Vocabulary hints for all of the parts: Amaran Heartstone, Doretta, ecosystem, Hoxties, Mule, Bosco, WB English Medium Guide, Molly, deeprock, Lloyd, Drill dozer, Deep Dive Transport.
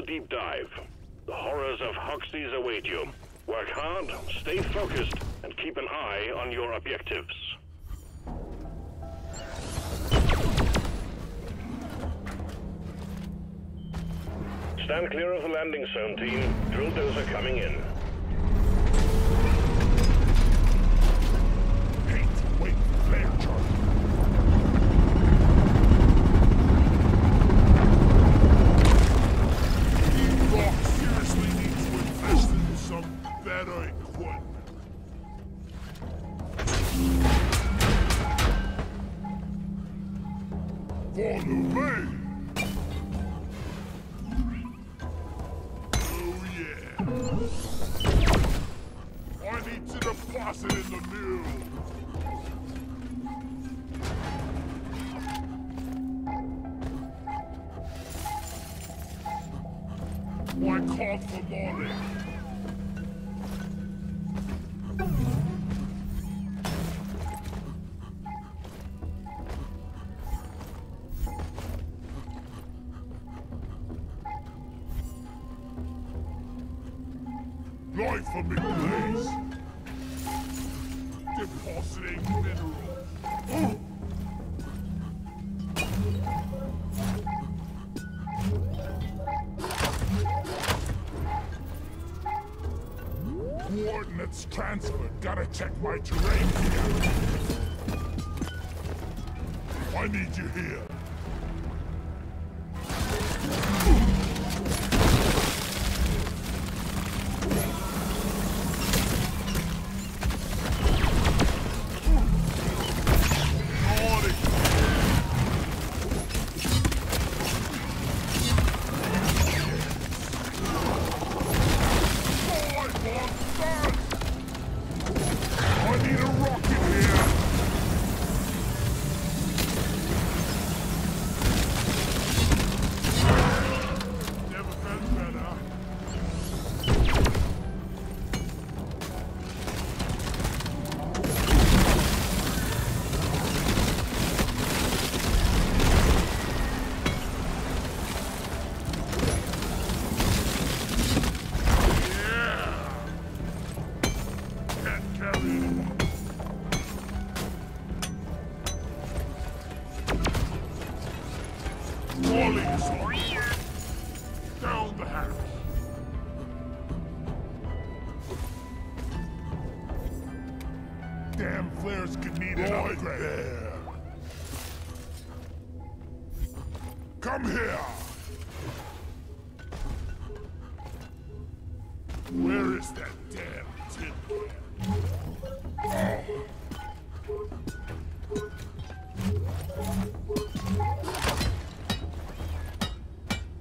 the deep dive. The horrors of Hoxties await you. Work hard, stay focused, and keep an eye on your objectives. Stand clear of the landing zone, team. Drill dozer coming in. Wait, flare charge. Lloyd for me, please. Depositing minerals. Oh. Coordinates transferred. Gotta check my terrain here. I need you here.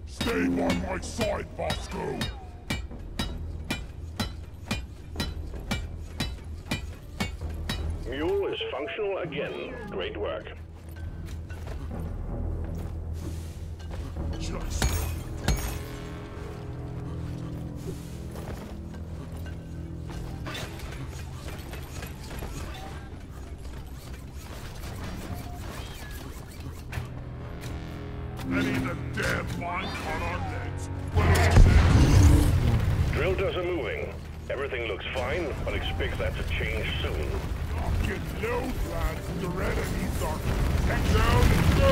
Stay by my side, Bosco! Mule is functional again. Great work. Just... Everything looks fine, but expect that to change soon. Fucking load, lads. Doretta needs our head down and go!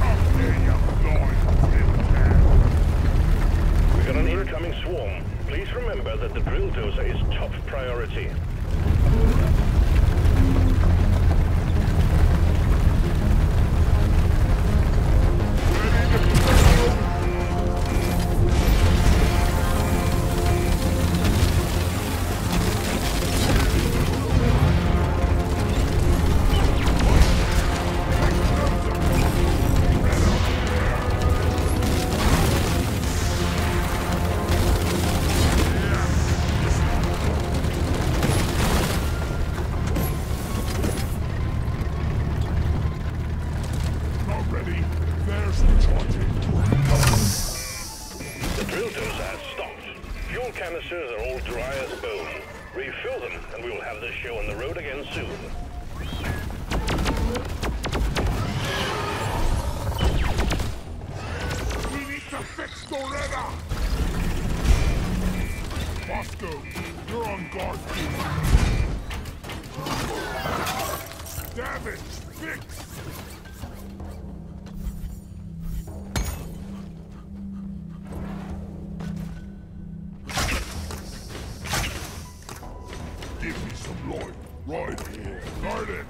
How dare you fly, We've got an incoming swarm. Please remember that the drill dozer is top priority. Canisters are all dry as bone. Refill them, and we will have this show on the road again soon. Doretta! Bosco, you're on guard, please. Damage fixed! Give me some Lloyd. Right here. Guard it.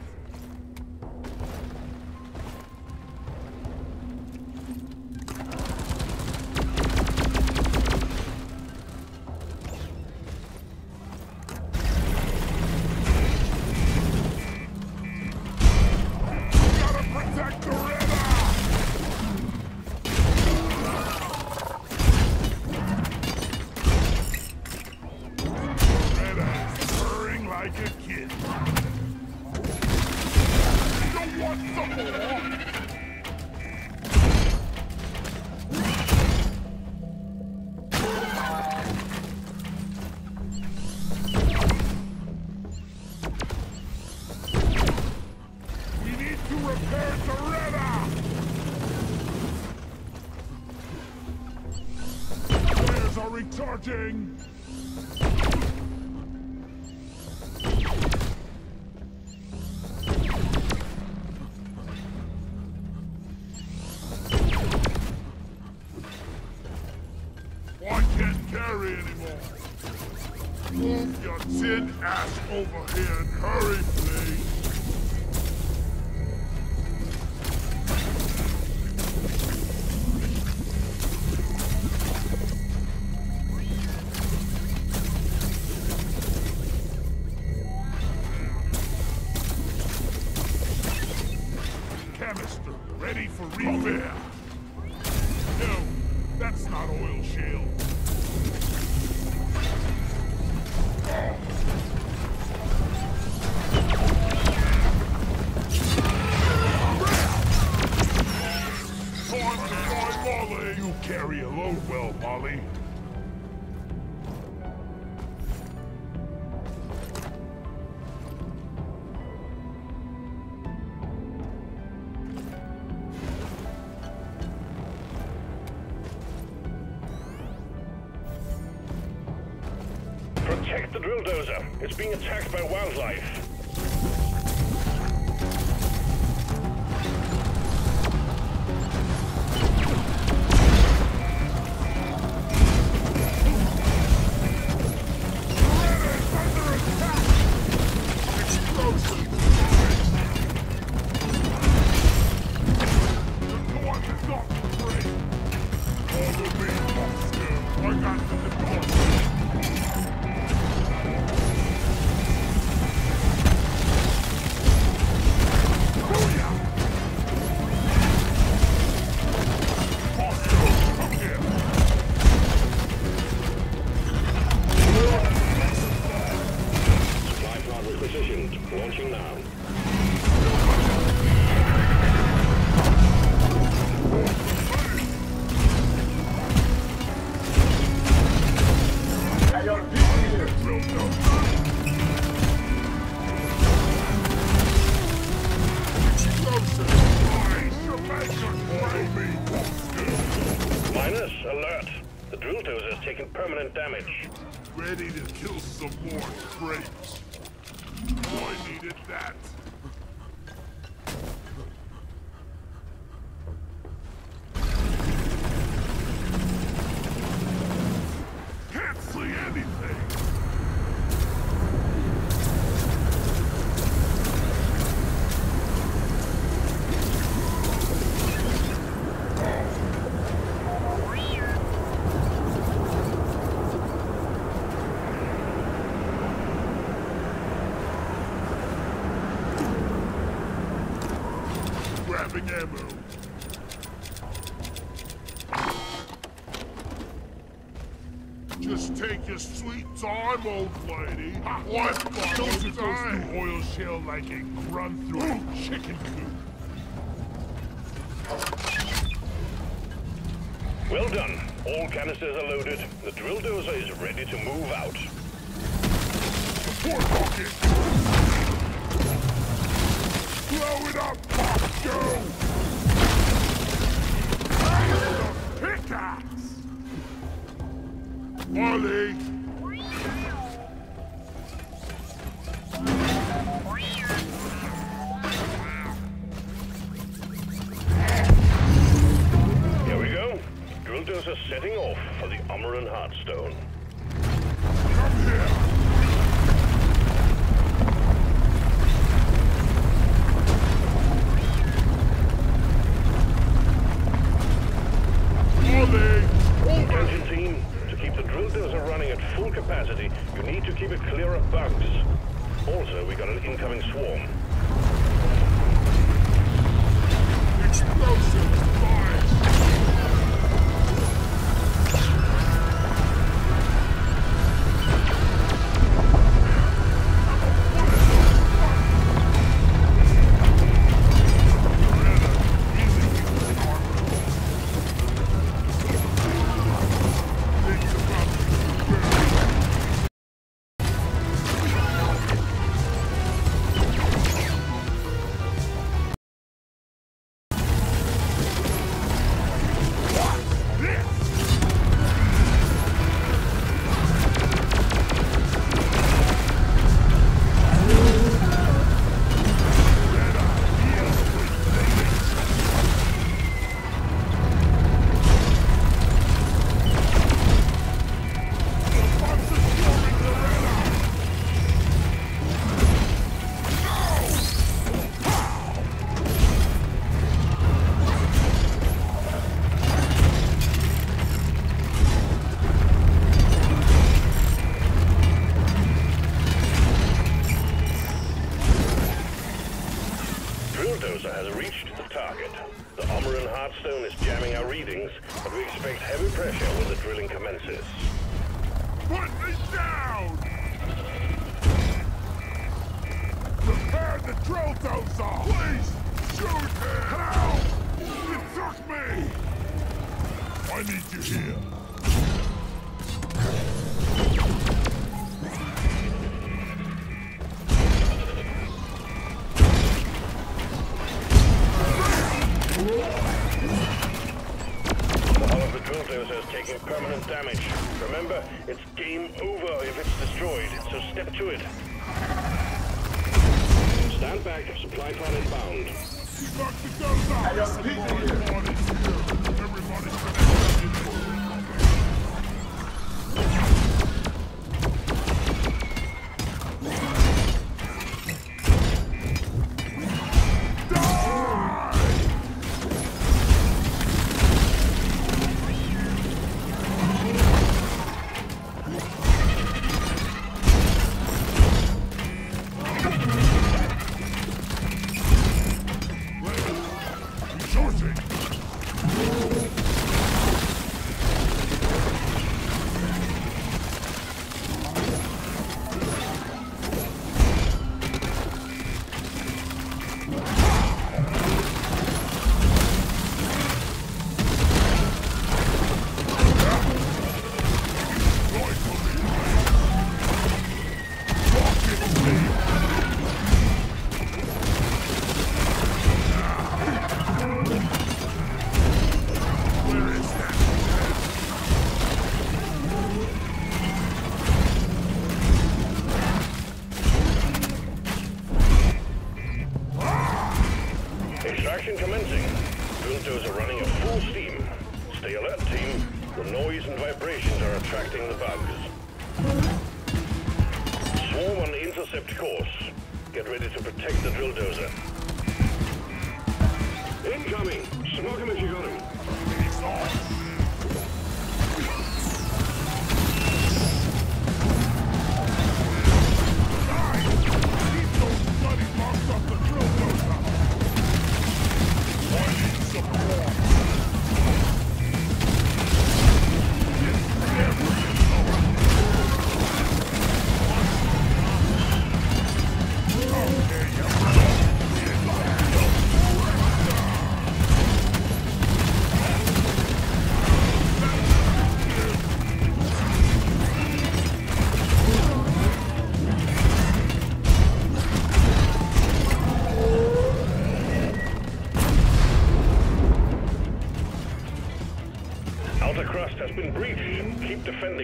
Recharging! I can't carry anymore! Move your tin ass over here and hurry, please! Ready for repair. No, that's not oil shale. Time to Molly. You carry a load well, Molly. Protect the drill dozer. It's being attacked by wildlife. Launching now. Minus, alert. The drill dozer has taken permanent damage. Ready to kill some more crates. Boy needed that. Can't see anything. Grabbing ammo. Just take your sweet time, old lady. What? Don't you go through oil shale like a grunt through a chicken coop. Well done. All canisters are loaded. The drill dozer is ready to move out. Support rocket! Blow it up, Bosco! Pickaxe! Molly! Here we go. Drill dozer setting off for the Amaran Heartstone. Come here! Engine team, to keep the drill dozer running at full capacity, you need to keep it clear of bugs. Also, we got an incoming swarm. Explosives, fires!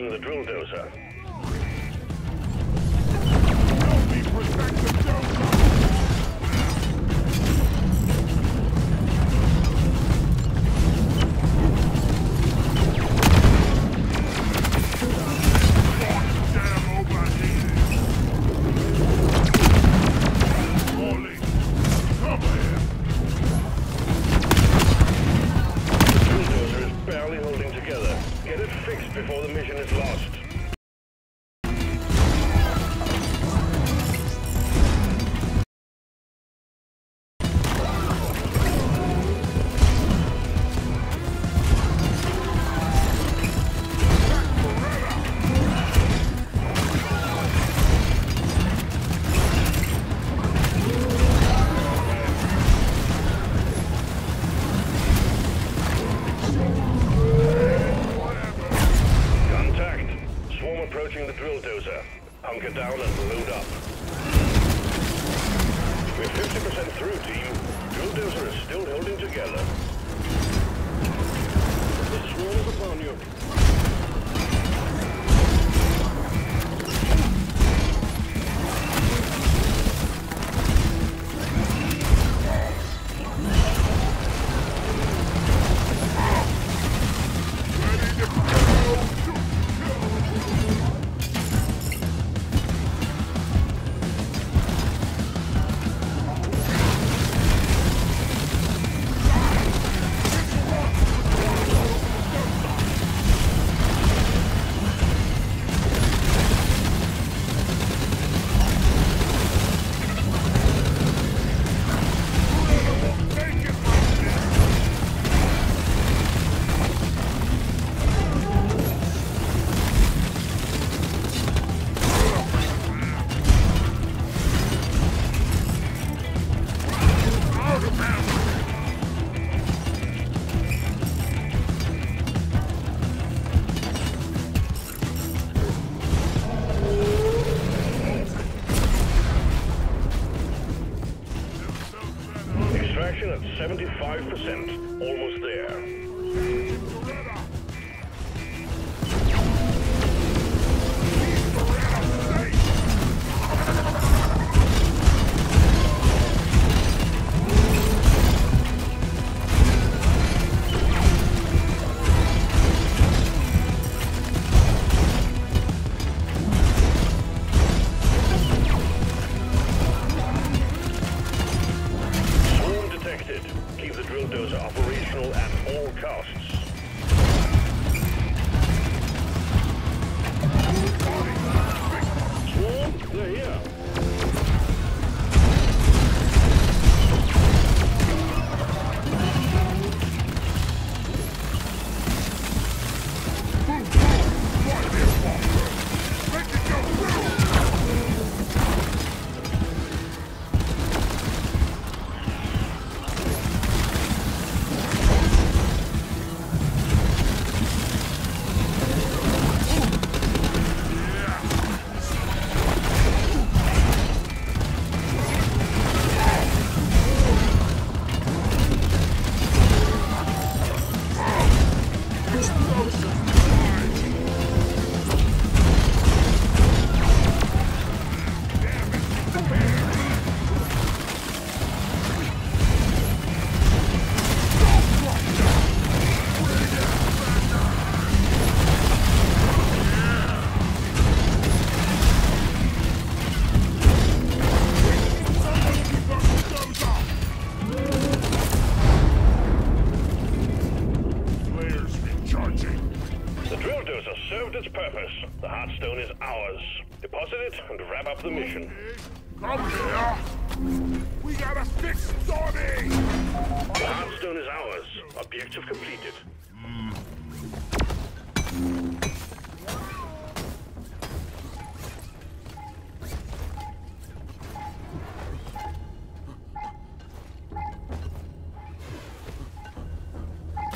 using the drill dozer. Help me protect the dozer. Molly, cover him. The drill dozer is barely holding together. Get it fixed before the mission is lost.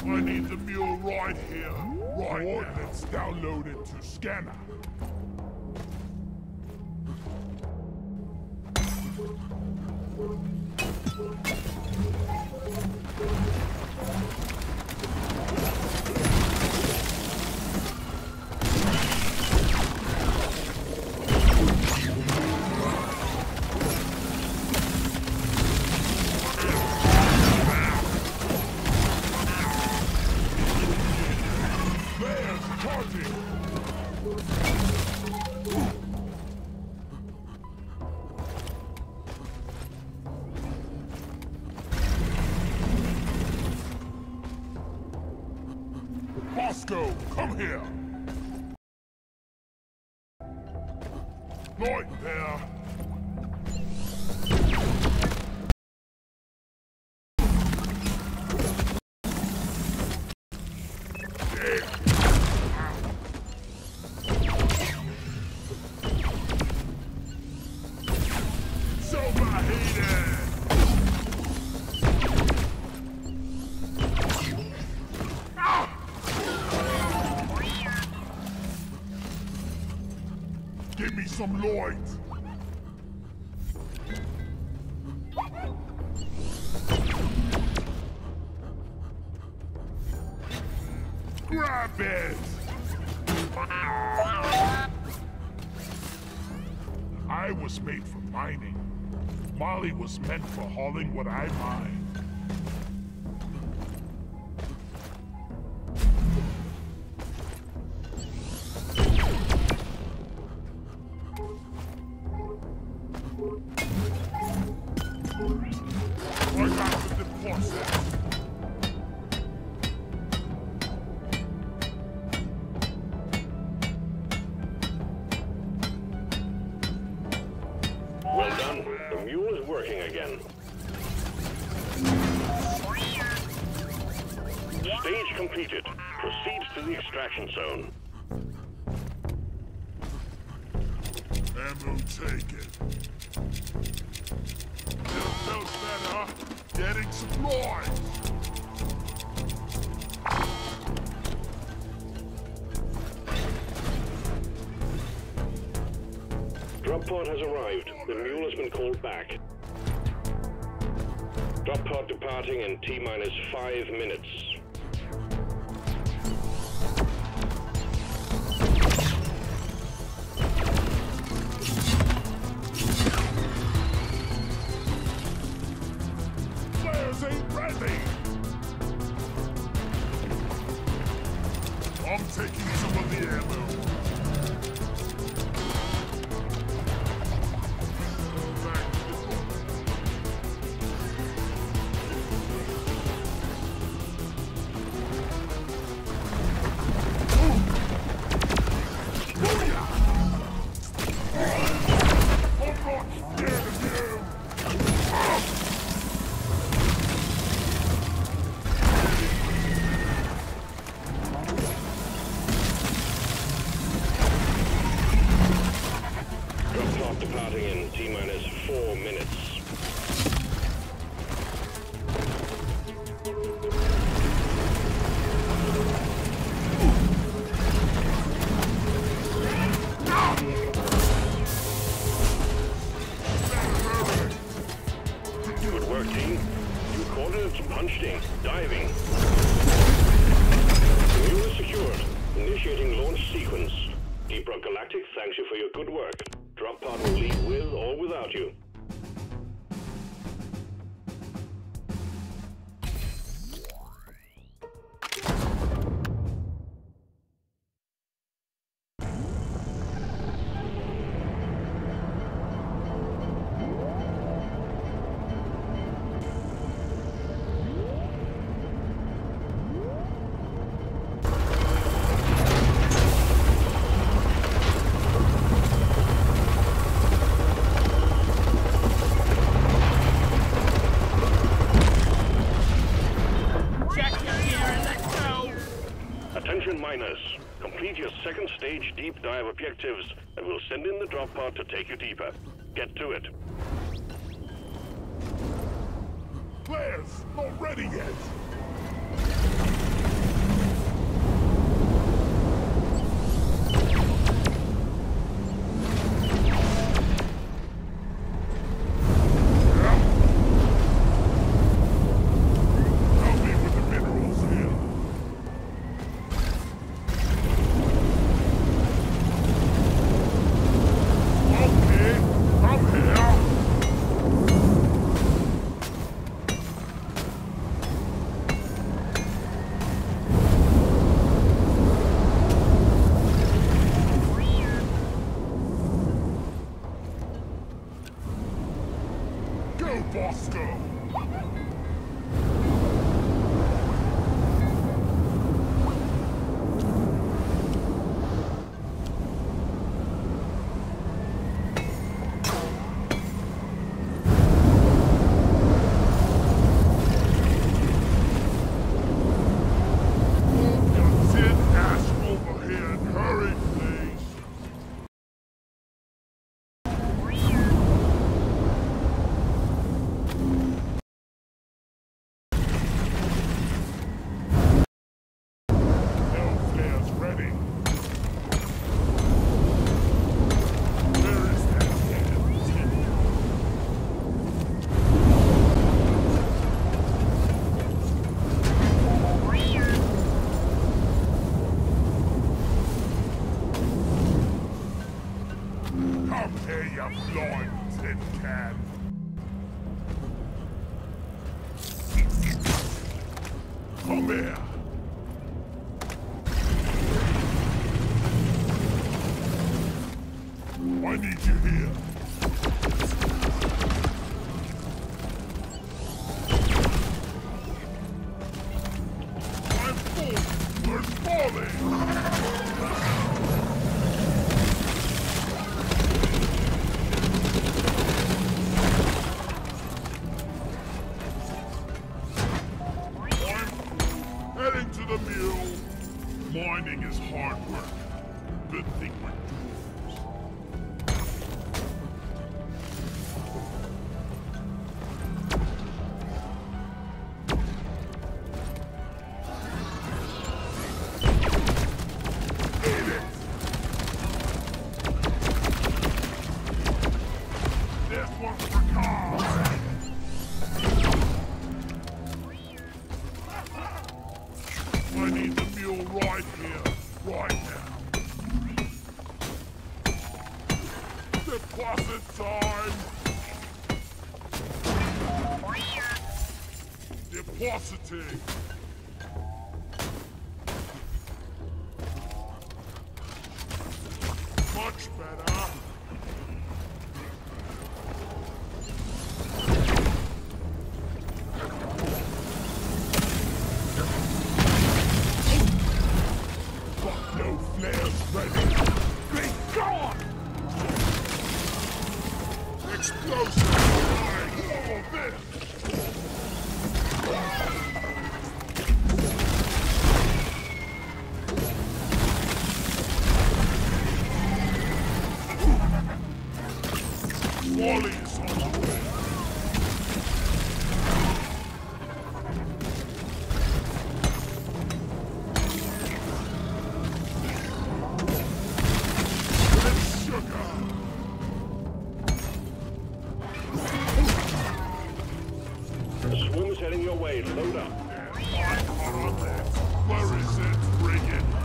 I need the mule right here, right now. Ordnance downloaded to scanner. Bosco, come here. Lloyd, there. Some Lloyd. Grab it. I was made for mining. Molly was meant for hauling what I mine. Drop pod has arrived. The mule has been called back. Drop pod departing in T-minus 5 minutes. Players ain't ready! I'm taking some of the ammo. Complete your second stage deep dive objectives, and we'll send in the drop pod to take you deeper. Get to it. Players, not ready yet. Bosco! I'll pay your Lloyd, tin can. Come here. I need you here. I'm full. We're falling. Mining is hard work. Good thing we're tools. Eat it! This one's for cars! I need the mule right here, right now. Deposit time! Depositing! Much better! Molly is on the way. That's sugar. The swarm is heading your way. Load up. I'm on it. Where is it? Bring it now.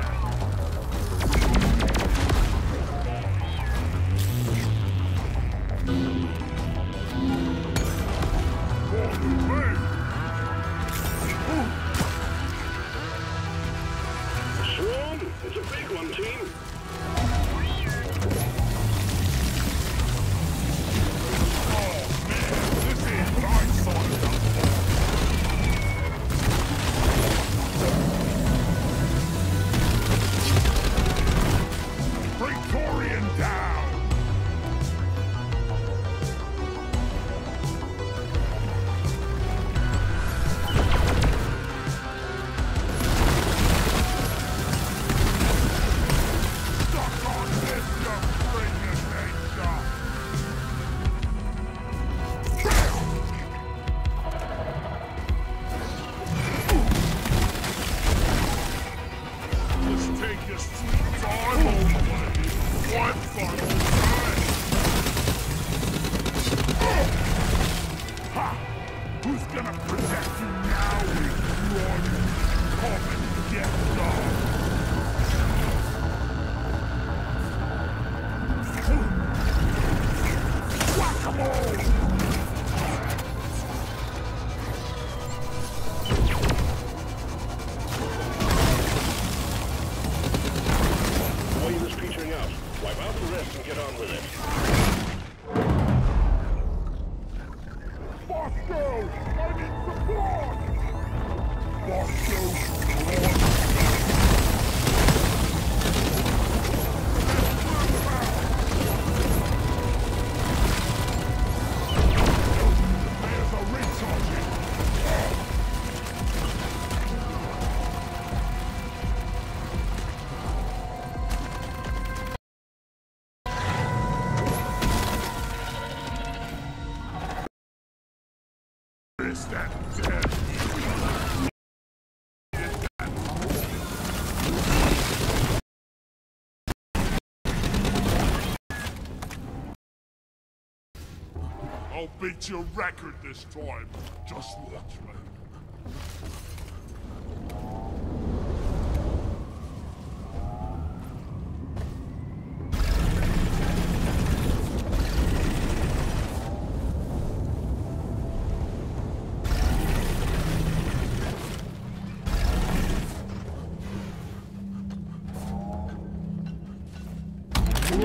It's a big one, team. Oh, man, this is nice on the ball. Praetorian down. Who's gonna protect you now, you run? Come and get done! Whack-a-mole! William is petering out. Wipe out the rest and get on with it. Bosco! I need support! Bosco! There's a recharging! I'll beat your record this time. Just watch me.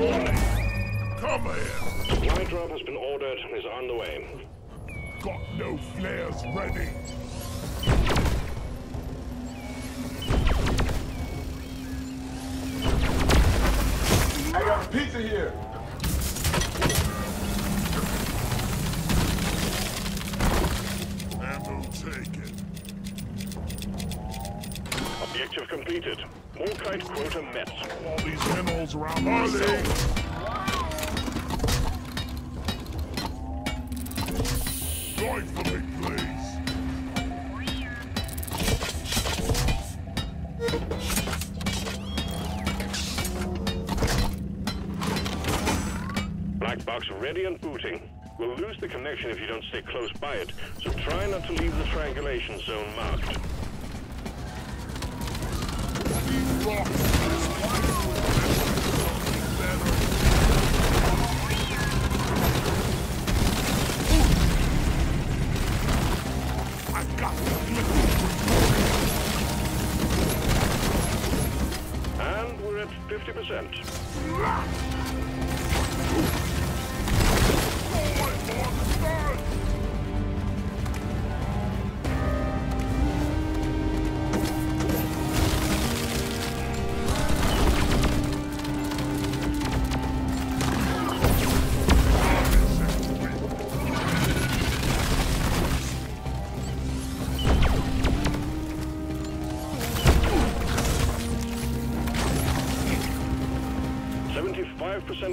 Molly, come here. Light drop has been ordered and is on the way. Got no flares ready. I got pizza here. Ammo taken. Objective completed. More kite quota met. All these animals around myself. Lloyd for me, please. Black box ready and booting. We'll lose the connection if you don't stay close by it, so try not to leave the triangulation zone marked. Deep Rock is better. I've got the liquid. And we're at 50%.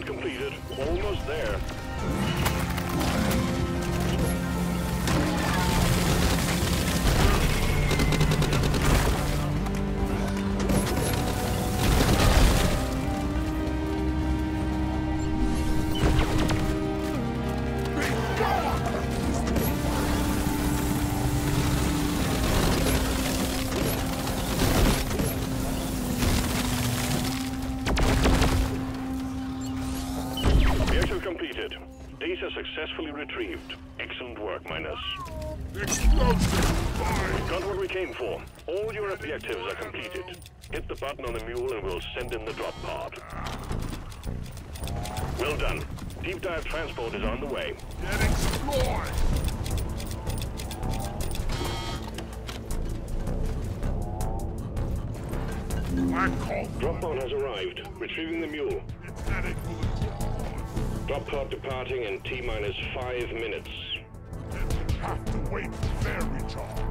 Completed. Almost there. Successfully retrieved. Excellent work, Minus. Explosive fire! We got what we came for. All your objectives are completed. Hit the button on the mule and we'll send in the drop pod. Well done. Deep Dive Transport is on the way. Get explored! Drop pod has arrived. Retrieving the mule. It's heading for the drop. Drop pod departing in T-minus 5 minutes. Then we have to wait for their return.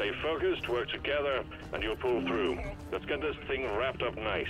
Stay focused, work together, and you'll pull through. Let's get this thing wrapped up nice.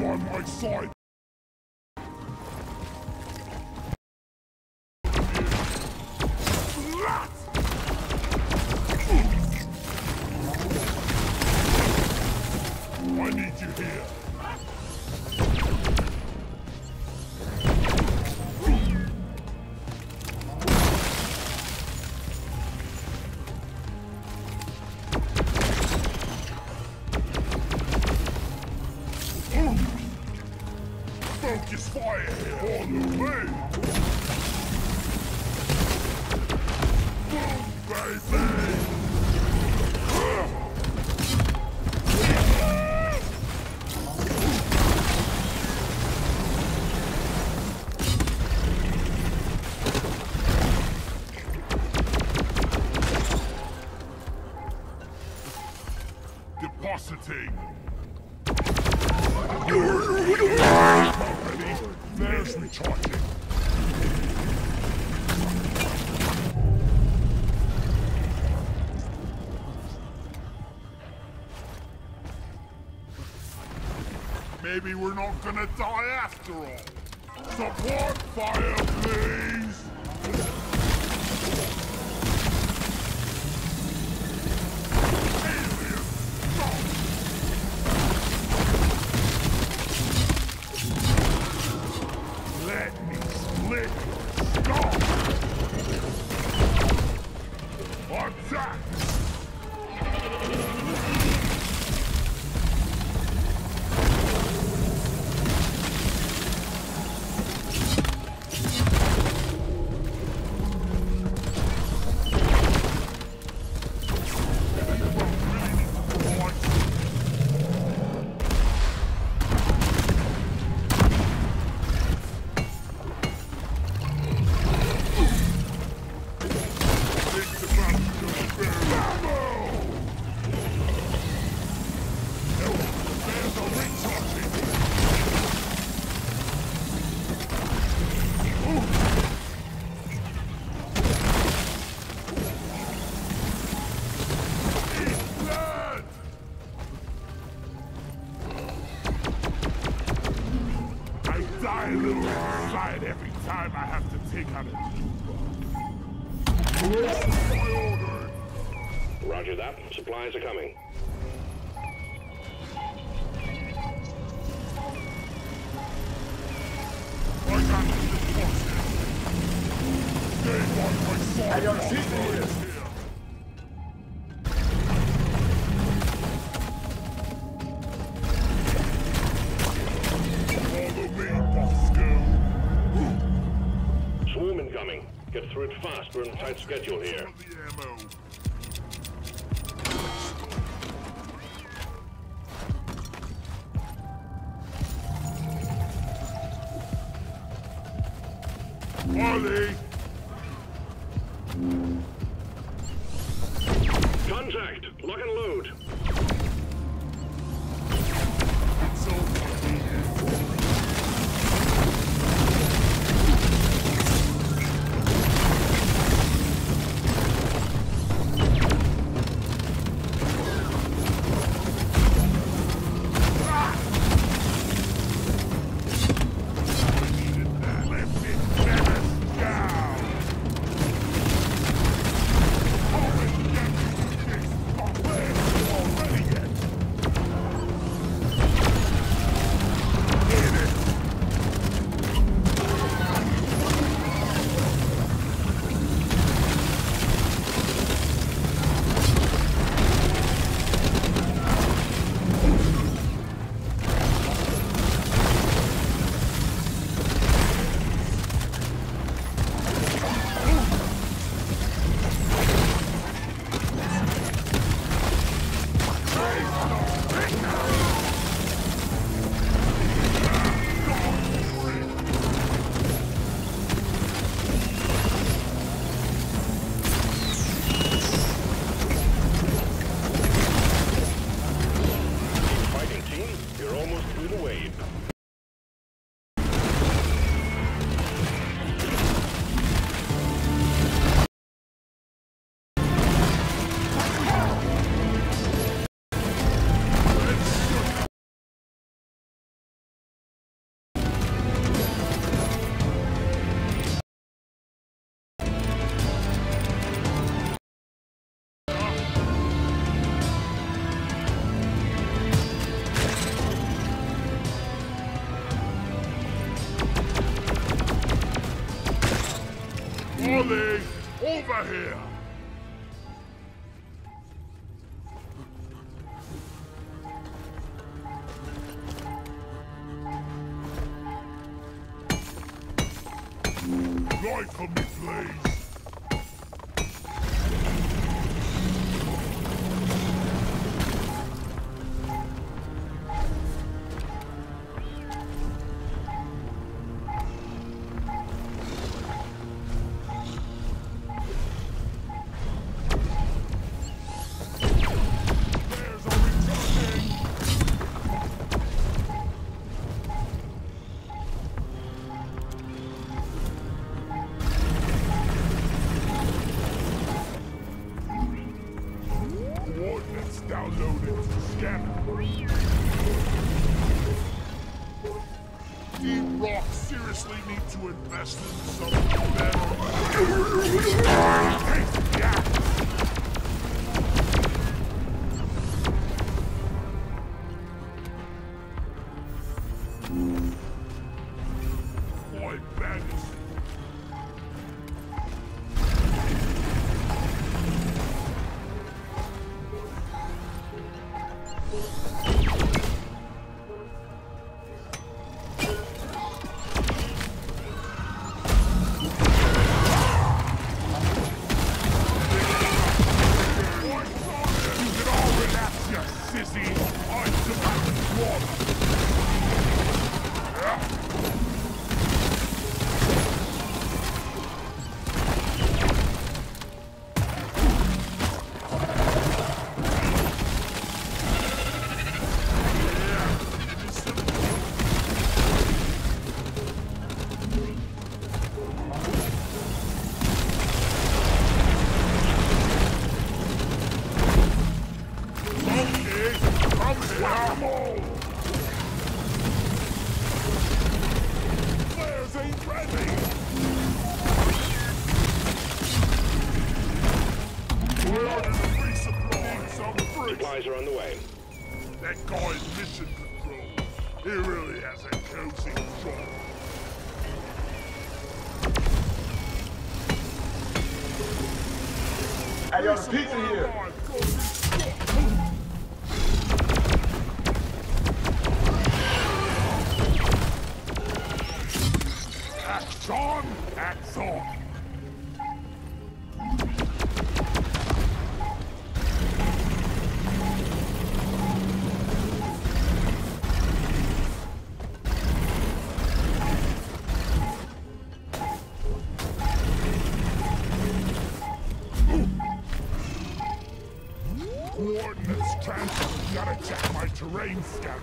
On my side. Maybe we're not gonna die after all. Support fire, please! Aliens, let me split your skull! Attack! We're on a tight schedule here. Molly! Contact! Lock and load! It's over. Molly, over here! Light for me, please! there. Seriously need to invest in something better. Hey, yeah. Terrain scout.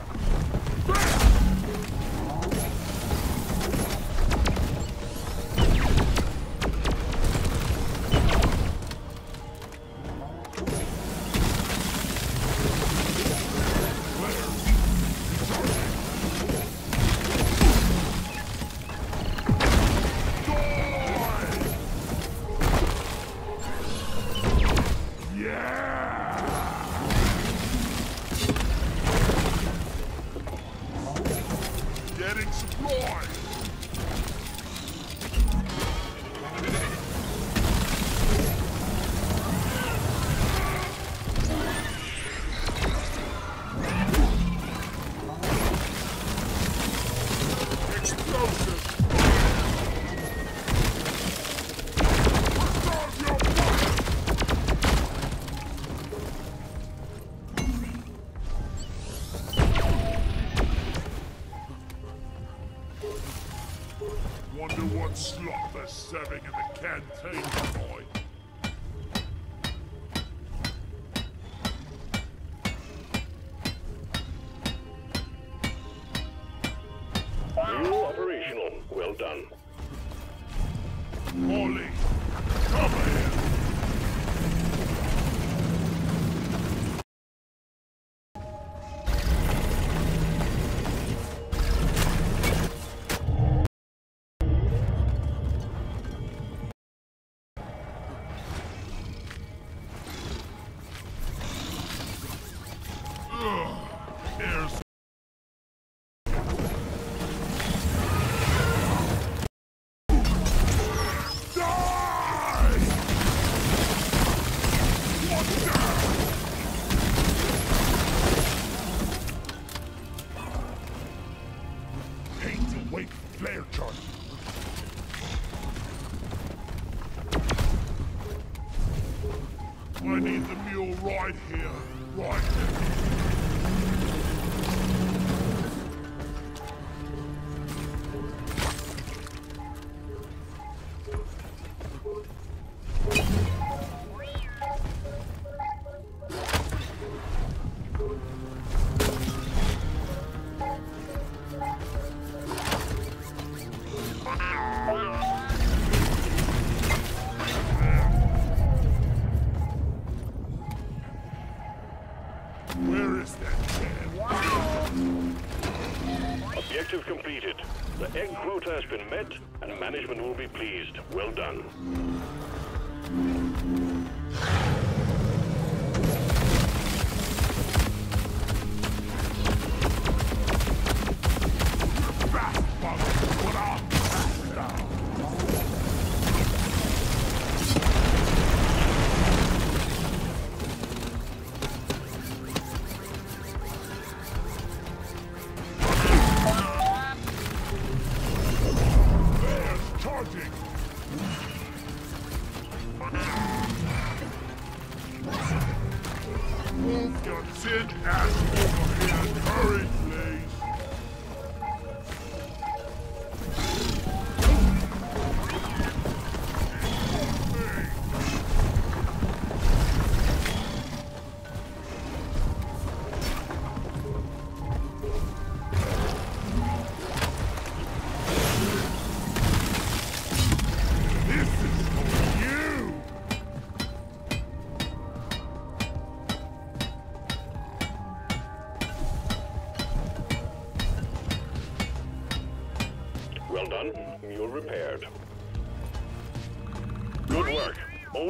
Molly, come here. Where is Objective completed. The egg quota has been met, and management will be pleased. Well done.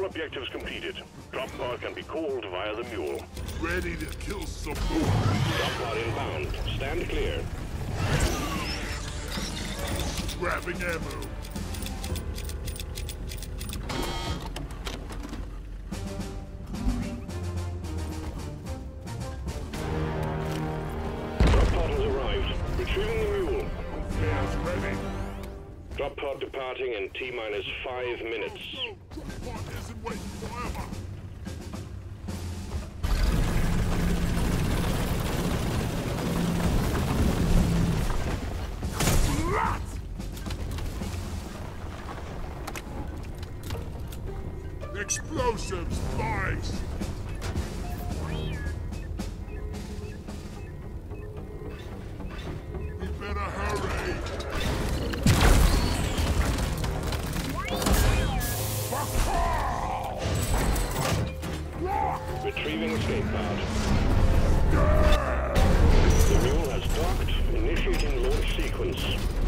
Objectives completed. Drop pod can be called via the mule. Ready to kill some more. Drop pod inbound. Stand clear. Grabbing ammo. Drop pod has arrived. Retrieving the mule. Yes, ready. Drop pod departing in T-minus 5 minutes. Explosives, boys! We better hurry! Retrieving escape pod. The mule has docked, initiating launch sequence.